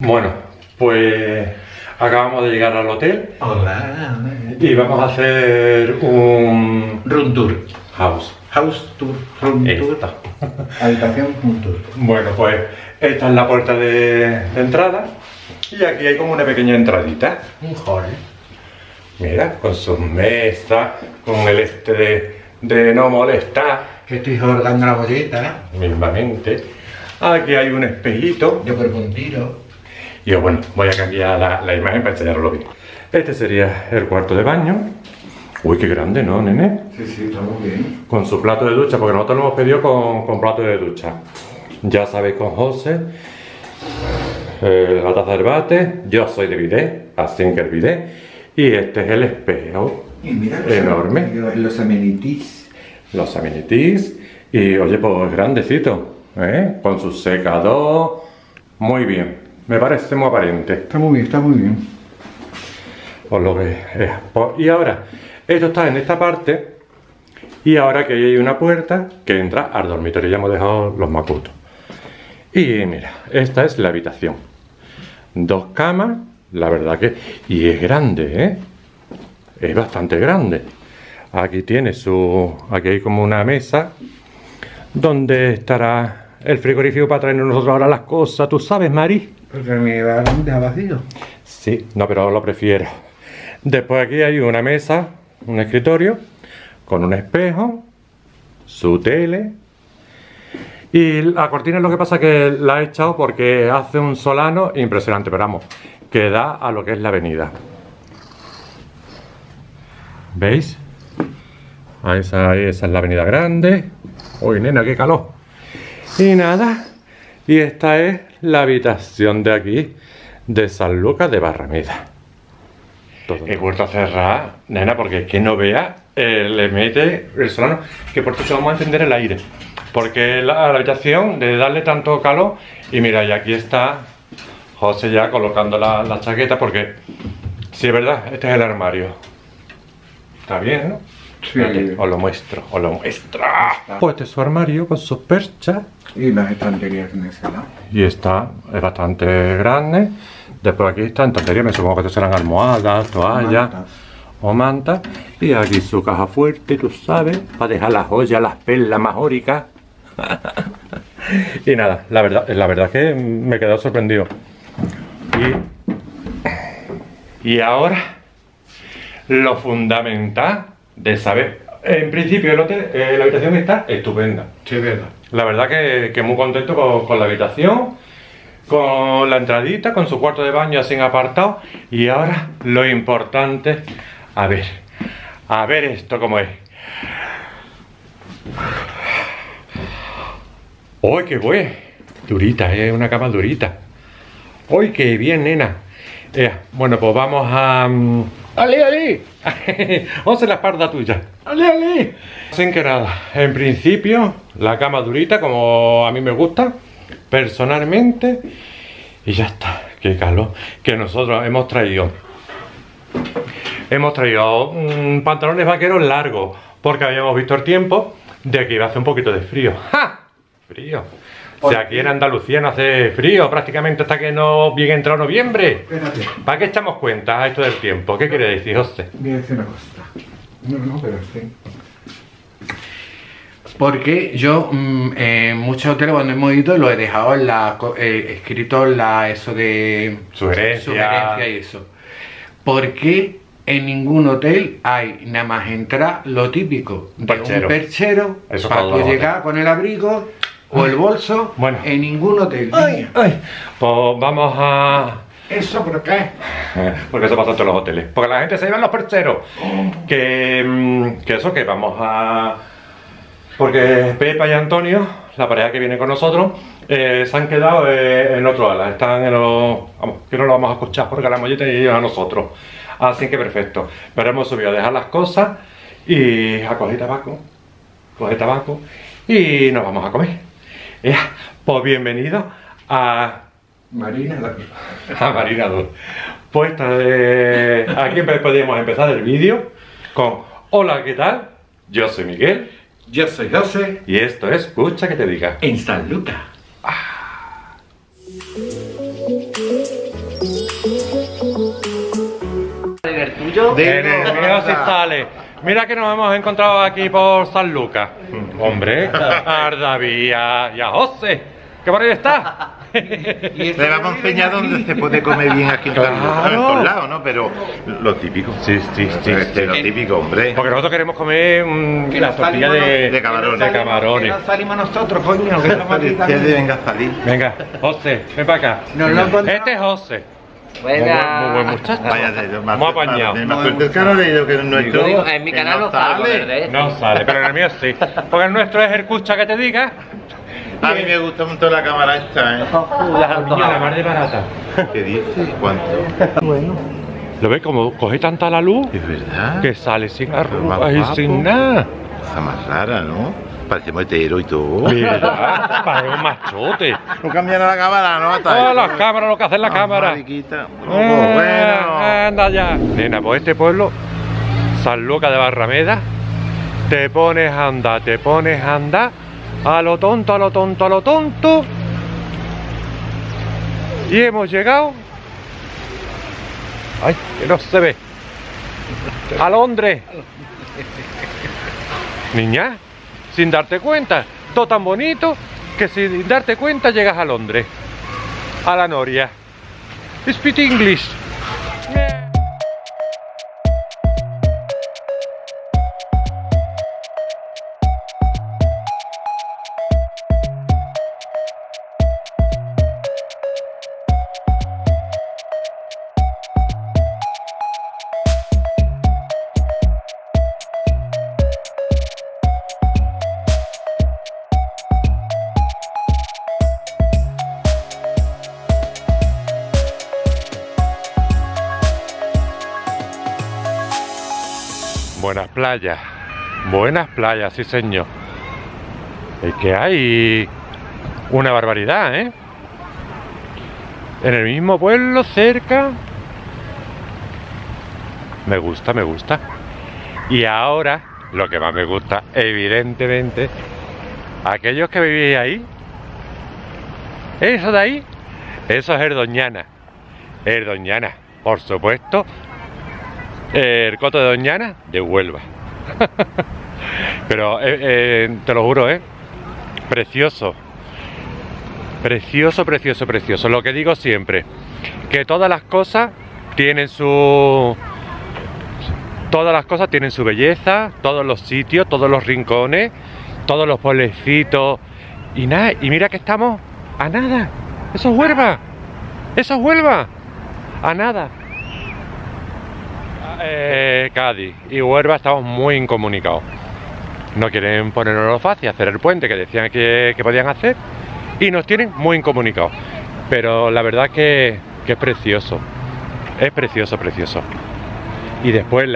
Bueno, pues acabamos de llegar al hotel. Hola. Y vamos a hacer un... room tour. House tour, room tour. Habitación, room tour. Bueno, pues esta es la puerta de entrada. Y aquí hay como una pequeña entradita. Un hall. Mira, con sus mesas, con el este de no molestar. Que estoy jugando la bolita. Mismamente. Aquí hay un espejito. Yo por un tiro. Y yo, bueno, voy a cambiar la imagen para enseñaroslo bien. Este sería el cuarto de baño. Uy, qué grande, ¿no, nene? Sí, sí, está muy bien. Con su plato de ducha, porque nosotros lo hemos pedido con plato de ducha. Ya sabéis, con José. La taza del bate. Yo soy de bidé, así que el bidé. Y este es el espejo. Y mira, enorme. Los amenities. Los amenities. Y oye, pues grandecito, ¿eh? Con su secador. Muy bien. Me parece muy aparente. Está muy bien, está muy bien. Os lo veis. Y ahora, esto está en esta parte. Y ahora que hay una puerta que entra al dormitorio. Ya hemos dejado los macutos. Y mira, esta es la habitación. Dos camas, la verdad que... Y es grande, ¿eh? Es bastante grande. Aquí tiene su... Aquí hay como una mesa donde estará... El frigorífico para traernos nosotros ahora las cosas, ¿tú sabes, Mari? Porque me va a dejar vacío. Sí, no, pero lo prefiero. Después aquí hay una mesa, un escritorio, con un espejo, su tele. Y la cortina, lo que pasa es que la he echado porque hace un solano impresionante, pero vamos, que da a lo que es la avenida. ¿Veis? Esa es la avenida grande. Uy, nena, qué calor. Y nada, y esta es la habitación de aquí, de Sanlúcar de Barrameda. He vuelto a cerrar, nena, porque es que no vea, le mete el solano, que por eso vamos a encender el aire. Porque la habitación, de darle tanto calor, y mira, y aquí está José ya colocando la chaqueta, porque, sí, es verdad, este es el armario. Está bien, ¿no? Sí. Vale, os lo muestro, os lo muestro. Pues este es su armario con sus perchas. Y las estanterías en ese lado. Y esta es bastante grande. Después aquí está estantería, me supongo que estas serán almohadas, toallas o mantas. Y aquí su caja fuerte, tú sabes, para dejar las joyas, las perlas majóricas. Y nada, la verdad es que me he quedado sorprendido. Y ahora, lo fundamental... de saber, en principio el hotel, la habitación está estupenda. Sí, es verdad. La verdad que muy contento con la habitación, con la entradita, con su cuarto de baño así en apartado. Y ahora lo importante, a ver esto cómo es. ¡Uy, qué bueno! Durita, es una cama durita. ¡Uy, qué bien, nena! Bueno, pues vamos a... ¡Ale, ale! ¡Vamos a la espalda tuya! ¡Ale, ale! Sin que nada, en principio, la cama durita, como a mí me gusta, personalmente, y ya está. ¡Qué calor! Que nosotros hemos traído pantalones vaqueros largos, porque habíamos visto el tiempo de que iba a hacer un poquito de frío. ¡Ja! ¡Frío! O sea, aquí en Andalucía no hace frío prácticamente hasta que no bien entrado noviembre. Espérate. ¿Para qué echamos cuentas a esto del tiempo? ¿Qué quiere decir, José? Voy a decir una cosa. No, pero sí. Porque yo en muchos hoteles cuando hemos ido lo he dejado en la, escrito en la eso de... Sugerencia y eso. Porque en ningún hotel hay nada más entrar lo típico. De perchero. Un perchero eso para tú llegar con el abrigo... O el bolso, bueno, en ningún hotel. ¡Ay, ay! Pues vamos a... ¿Eso por qué? Porque eso pasa en todos los hoteles. Porque la gente se lleva en los percheros. Oh. Que eso, que vamos a... Porque Pepa y Antonio, la pareja que viene con nosotros, se han quedado en otro ala. Están en los... Vamos, que no lo vamos a escuchar porque la molleta y ellos a nosotros. Así que perfecto. Pero hemos subido a dejar las cosas y a coger tabaco. Y nos vamos a comer. Pues bienvenido a Marina 2. A Marina 2. Pues aquí podríamos empezar el vídeo con hola, ¿qué tal? Yo soy Miguel. Yo soy José. Y esto es Cucha ke te Diga. En Sanlúcar. yo. Dinero si sale. Mira que nos hemos encontrado aquí por Sanlúcar. Hombre, a Ardavía y a José, que por ahí está. Le vamos a enseñar dónde se puede comer bien aquí en Sanlúcar, en todos lados, ¿no? Pero lo típico. Sí. Lo típico, hombre. Porque nosotros queremos comer una tortilla de camarones. Que no salimos nosotros, coño, que estamos aquí también. Venga, salir. Venga, José, ven para acá. Este es José. Muy buen muchacho. Vaya, me ha apañado. En mi canal no sale. No sale, pero en el mío sí. Porque el nuestro es el Cucha ke te Diga. A mí me gusta mucho la cámara esta, ¿eh? La más de barata. ¿Qué dices? ¿Cuánto? Bueno. ¿Lo ves como coge tanta la luz? Es verdad. Que sale sin arrugas y sin nada. Cosa más rara, ¿no? Parecemos hetero y todo. Mira, parecemos machote. No cambian a la cámara, ¿no? Todas las cámaras, lo que hace la cámara. Mariquita. Bueno. Anda ya. Nena, pues este pueblo, Sanlúcar de Barrameda, te pones a andar, a lo tonto, y hemos llegado. Ay, que no se ve. A Londres. Niña, sin darte cuenta, todo tan bonito que sin darte cuenta llegas a Londres, a la noria. Speak English. Buenas playas, sí señor. Es que hay una barbaridad, ¿eh? En el mismo pueblo, cerca. Me gusta, Y ahora, lo que más me gusta, evidentemente, aquellos que vivíais ahí, eso de ahí, eso es el Doñana. El Doñana, por supuesto. El Coto de Doñana de Huelva. Pero te lo juro, precioso. Precioso. Lo que digo siempre, que todas las cosas tienen su... belleza. Todos los sitios, todos los rincones, todos los pueblecitos. Y nada, y mira que estamos a nada. Eso es Huelva. A nada. Cádiz y Huelva estamos muy incomunicados. No quieren ponernos fácil, hacer el puente que decían que podían hacer, y nos tienen muy incomunicados. Pero la verdad que es precioso. Es precioso, Y después el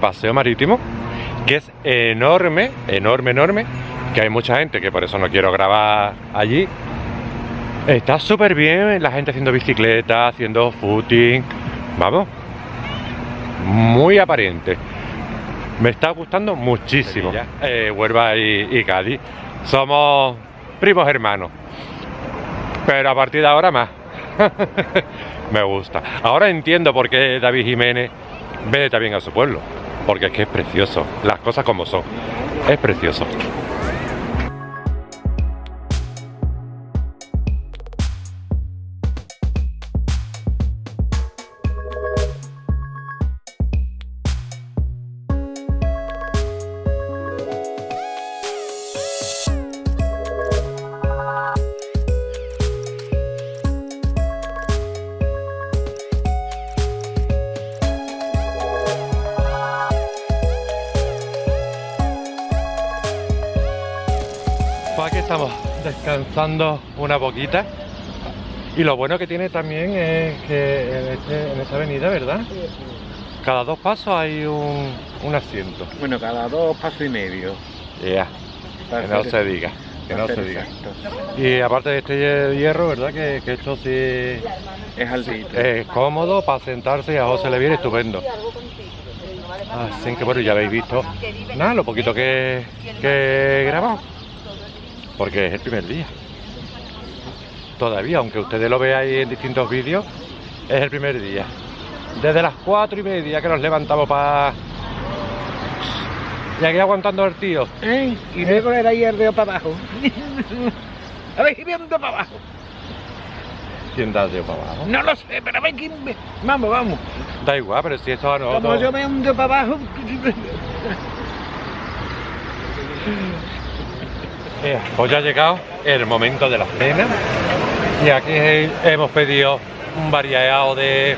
paseo marítimo, que es enorme, que hay mucha gente, que por eso no quiero grabar allí. Está súper bien, la gente haciendo bicicleta, haciendo footing, vamos, muy aparente. Me está gustando muchísimo. Huelva y Cádiz, somos primos hermanos, pero a partir de ahora más. Me gusta. Ahora entiendo por qué David Jiménez vende también a su pueblo, porque es que es precioso, las cosas como son, es precioso. Aquí estamos descansando una poquita, y lo bueno que tiene también es que en esta avenida, ¿verdad? Cada dos pasos hay un asiento. Bueno, cada dos pasos y medio. Ya, que no se diga, Y aparte de este hierro, ¿verdad? Que esto sí es altito. Es cómodo para sentarse y a José le viene estupendo. Así que bueno, ya habéis visto nada, lo poquito que grabamos. Porque es el primer día. Todavía, aunque ustedes lo veáis en distintos vídeos, es el primer día. Desde las 4:30 que nos levantamos para... Y aquí aguantando el tío. Ay, y luego era ahí el dedo para abajo. A ver, ¿quién da para abajo? ¿Quién da el dedo para abajo? No lo sé, pero a ver quién... Vamos, vamos. Da igual, pero si eso no... Como yo me hundo para abajo... Pues ya ha llegado el momento de la cena. Y aquí hemos pedido un variado de...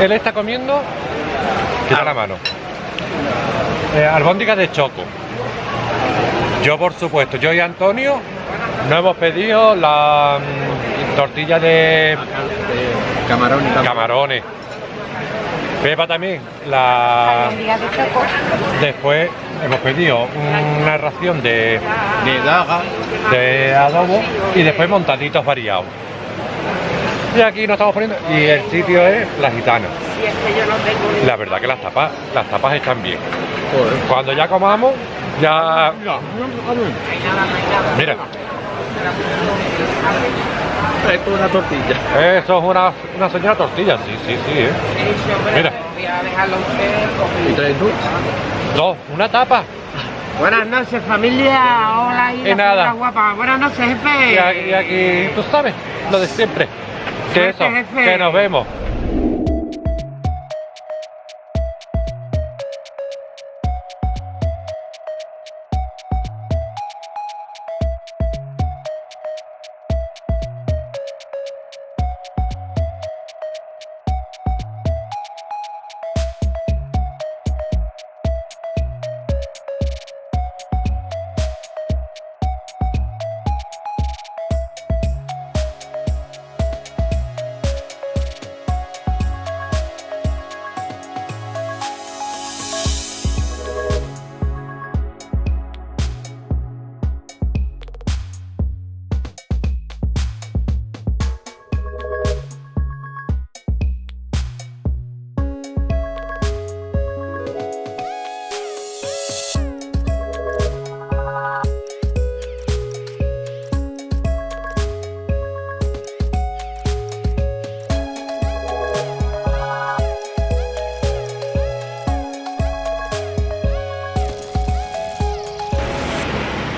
Él está comiendo... Quita la mano. Albóndigas de choco. Yo, por supuesto, yo y Antonio no hemos pedido la tortilla de camarones. Pepa también. Albóndigas de choco. Después hemos pedido una ración de daga, de adobo y después montaditos variados. Y aquí nos estamos poniendo, y el sitio es La Gitana. La verdad que las tapas están bien. Cuando ya comamos, ya... Mira. Esto es una tortilla. Eso es una señora tortilla, sí. Mira. ¿Y traes tú? No, una tapa. Buenas noches, familia. Hola, y nada, guapa. Buenas noches, jefe. Y aquí, tú sabes, lo de siempre. Que eso, que nos vemos.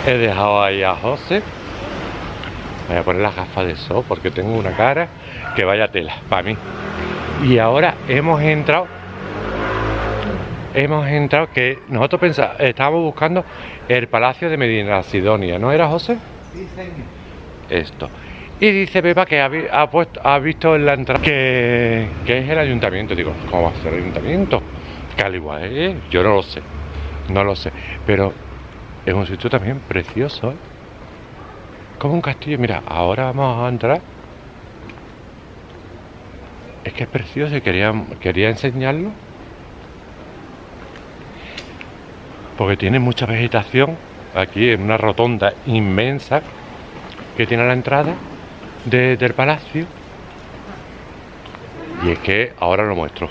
He dejado ahí a José. Voy a poner las gafas de sol porque tengo una cara que vaya tela para mí. Y ahora hemos entrado, que nosotros pensábamos, estábamos buscando el Palacio de Medina Sidonia, ¿no era, José? Sí, señor. Esto. Y dice Pepa que ha visto en la entrada que es el ayuntamiento. Digo, ¿cómo va a ser el ayuntamiento? Que al igual, yo no lo sé. No lo sé, pero... Es un sitio también precioso, ¿eh? Como un castillo. Mira, ahora vamos a entrar. Es que es precioso y quería enseñarlo. Porque tiene mucha vegetación. Aquí en una rotonda inmensa que tiene a la entrada del palacio. Y es que ahora lo muestro.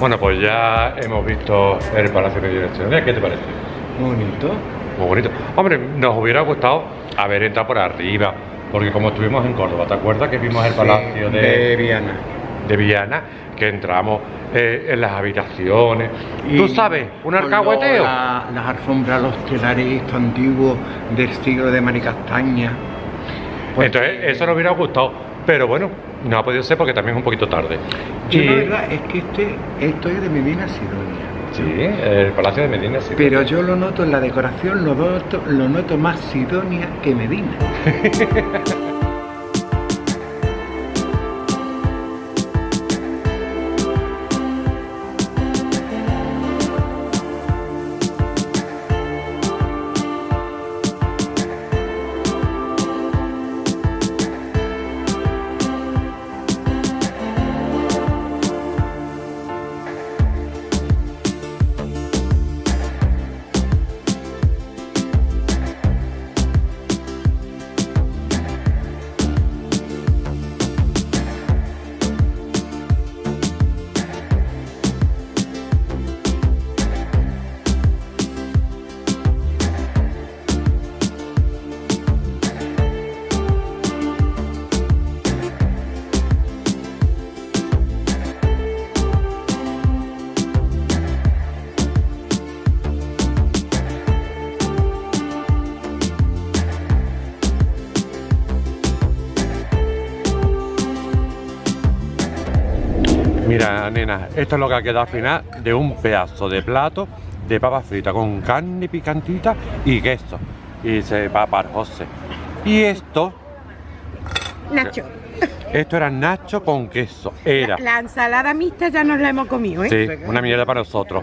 Bueno, pues ya hemos visto el Palacio de Medina Sidonia. ¿Qué te parece? Bonito. Muy bonito. Hombre, nos hubiera gustado haber entrado por arriba, porque como estuvimos en Córdoba, ¿te acuerdas que vimos el Palacio de Viana? De Viana, que entramos en las habitaciones. Y tú sabes, un alcahueteo. Las alfombras, los telares antiguos del siglo de Maricastaña. Porque... Entonces, eso nos hubiera gustado, pero bueno... No ha podido ser porque también es un poquito tarde. Yo la verdad es que esto es de Medina Sidonia. Sí, el Palacio de Medina Sidonia. Pero yo lo noto en la decoración, lo noto más Sidonia que Medina. Mira, nena, esto es lo que ha quedado al final de un pedazo de plato de papa frita con carne picantita y queso. Y se va para José. Y esto... Nacho. Esto era nacho con queso. Era. La ensalada mixta ya nos la hemos comido, ¿eh? Sí, una mierda para nosotros.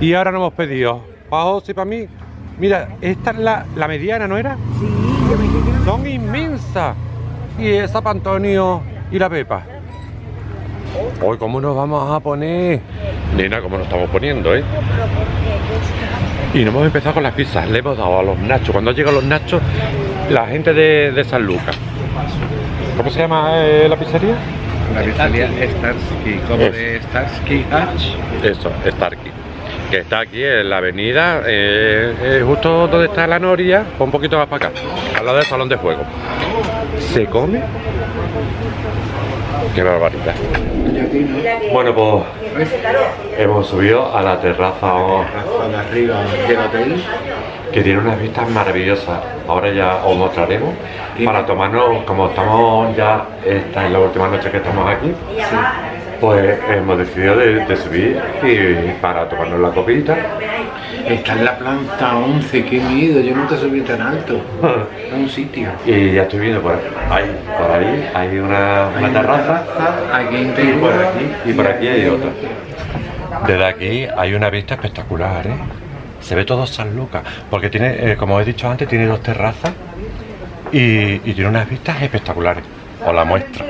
Y ahora nos hemos pedido, para José y para mí. Mira, esta es la mediana, ¿no era? Sí, yo me quedé. Son inmensas. Y esa para Antonio y la Pepa. Hoy, ¿cómo nos vamos a poner? Nena, ¿cómo nos estamos poniendo, eh? Y no hemos empezado con las pizzas, le hemos dado a los nachos. Cuando llegan los nachos, la gente de Sanlúcar. ¿Cómo se llama la pizzería? La pizzería Starsky, como de Starsky Hatch. Eso, Starsky. Que está aquí en la avenida, justo donde está la noria, un poquito más para acá, al lado del salón de juego. Se come. Qué barbaridad. Bueno, pues hemos subido a la terraza de arriba del hotel, que tiene unas vistas maravillosas. Ahora ya os mostraremos para tomarnos, como estamos ya, esta es la última noche que estamos aquí. Sí. Pues hemos decidido de subir y para tomarnos la copita. Está en la planta 11, qué miedo, yo nunca subí tan alto. A un sitio. Y ya estoy viendo por ahí hay una terraza. Aquí y por aquí, hay otra. Desde aquí hay una vista espectacular, ¿eh? Se ve todo Sanlúcar, porque tiene, como he dicho antes, tiene dos terrazas y tiene unas vistas espectaculares. Os la muestro.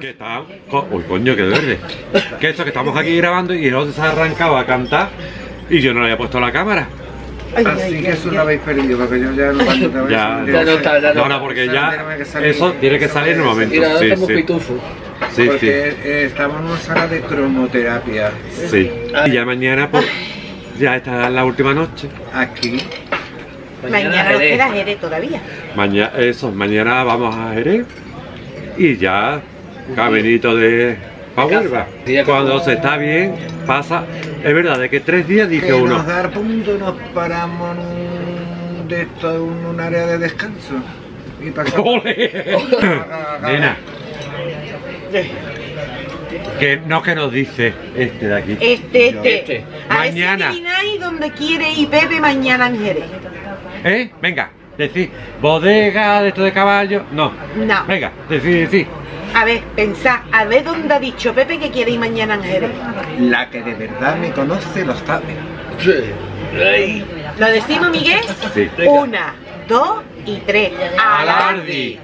¿Qué tal? Uy, coño, qué verde. Que eso, que estamos aquí grabando y José se ha arrancado a cantar y yo no le había puesto la cámara. Así que eso lo habéis perdido, porque yo ya no canto otra vez. Ya no está, ya no. No, porque ya eso tiene que salir en un momento. Y ahora estamos pitufos. Sí, porque estamos en una sala de cromoterapia. Sí. Y ya mañana, pues, ya está la última noche. Aquí. Mañana nos queda Jerez todavía. Mañana vamos a Jerez y ya... Caminito de Huelva. Cuando se está bien, pasa. Es verdad, de que 3 días dice uno. Nos dar punto, nos paramos de todo un área de descanso. Y pasamos. Nena. Que no, que nos dice este de aquí. Este. Mañana. A ese donde quiere y bebe mañana en Jerez. ¿Eh? Venga, decís. Bodega de esto de caballo. No. Venga, decís. A ver, pensá, a ver dónde ha dicho Pepe que quiere ir mañana en Jerez. La que de verdad me conoce lo sabe. Sí. ¿Lo decimos, Miguel? Sí. 1, 2 y 3. ¡Alardi!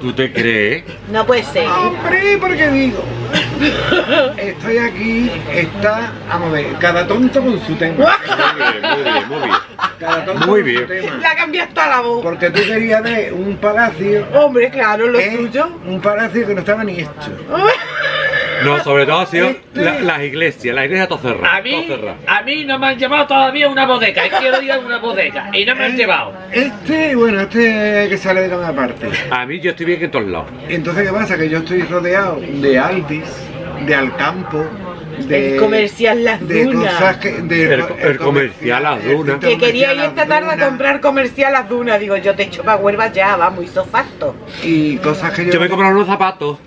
¿Tú te crees? No puede ser. ¡Hombre! Porque digo, estoy aquí, vamos a ver, cada tonto con su tema. Muy bien. Cada tonto muy bien. Con su tema. La cambiaste a la voz. Porque tú querías ver un palacio. Hombre, claro, lo tuyo. Un palacio que no estaba ni hecho. No, sobre todo ha sido las iglesias todo cerrado. A mí no me han llevado todavía una bodega, quiero ir a una bodega y no me han llevado. Este que sale de cada parte. A mí yo estoy bien que en todos lados. Entonces, ¿qué pasa? Que yo estoy rodeado de Aldis, de Alcampo, de comercial Las Dunas. El comercial Las Dunas. Que quería ir esta tarde a comprar comercial Las Dunas. Digo, yo te echo para Huelva ya, vamos, hizo facto. Y cosas que yo... Yo me he comprado unos zapatos.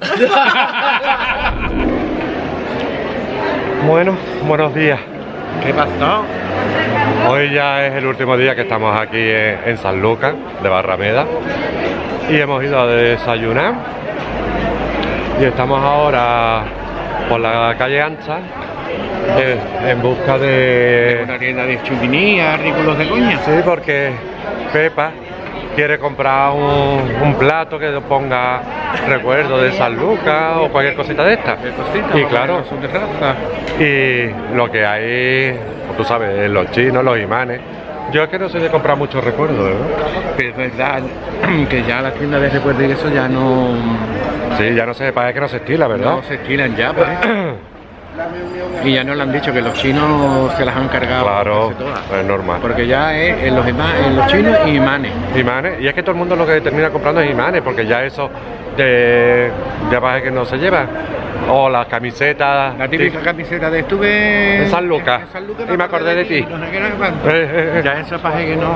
Bueno, buenos días. ¿Qué pasó? Hoy ya es el último día que estamos aquí en Sanlúcar de Barrameda y hemos ido a desayunar y estamos ahora por la calle ancha en busca de una tienda de chupinías, artículos de coña. Sí, porque Pepa quiere comprar un plato que ponga recuerdo de Sanlúcar o cualquier cosita de esta. Y claro, y lo que hay, tú sabes, los chinos, los imanes. Yo es que no soy de comprar muchos recuerdos, ¿verdad? Pero es verdad que ya las tiendas de recuerdos y eso ya no... Sí, ya no se, para que no se estila, ¿verdad? No se estilan ya, pues. Y ya nos lo han dicho, que los chinos se las han cargado. Claro, es normal. Porque ya es en los chinos imanes. Imanes, y es que todo el mundo lo que termina comprando es imanes, porque ya eso de abajo que no se lleva. O las camisetas. La típica camiseta de estuve en Sanlúcar y me acordé de ti. Ya esa paje que no.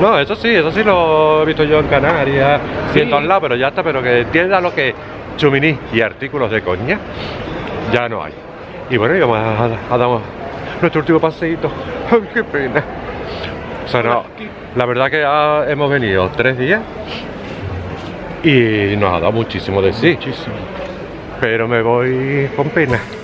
No, eso sí lo he visto yo en Canarias, sí, y en todos lados, pero ya está, pero que tienda lo que chuminí y artículos de coña ya no hay. Y bueno, íbamos a dar nuestro último paseíto. ¡Ay, qué pena! O sea, no, la verdad que hemos venido 3 días y nos ha dado muchísimo de sí. Muchísimo. Pero me voy con pena.